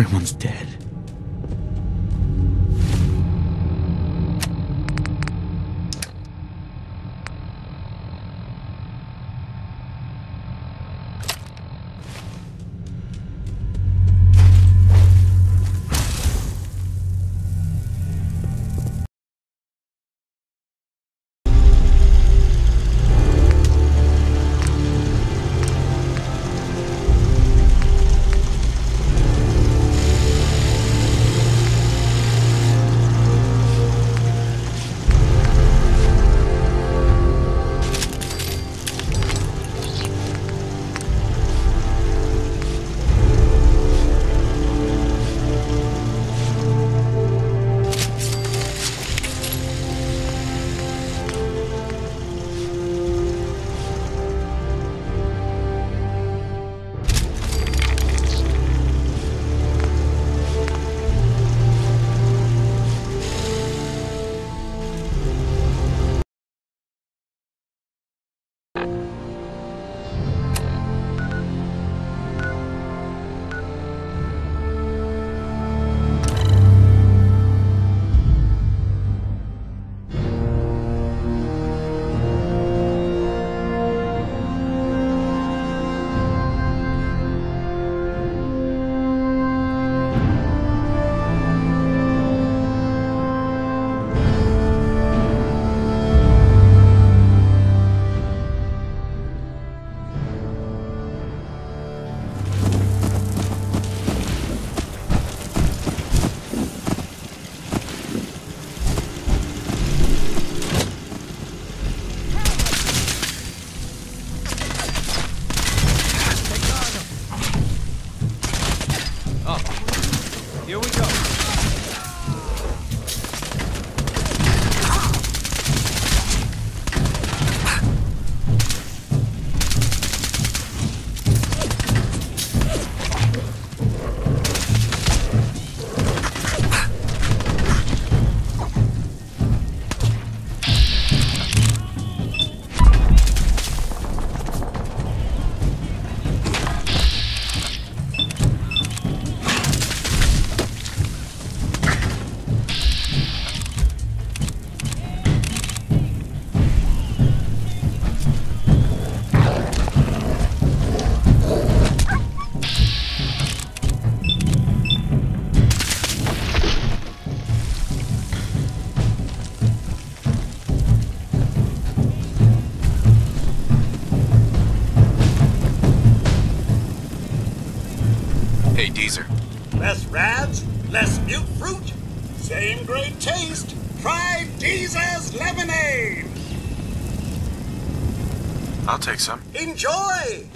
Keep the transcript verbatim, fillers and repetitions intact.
Everyone's dead. Hey, Deezer. Less rads, less mute fruit, same great taste. Try Deezer's lemonade. I'll take some. Enjoy!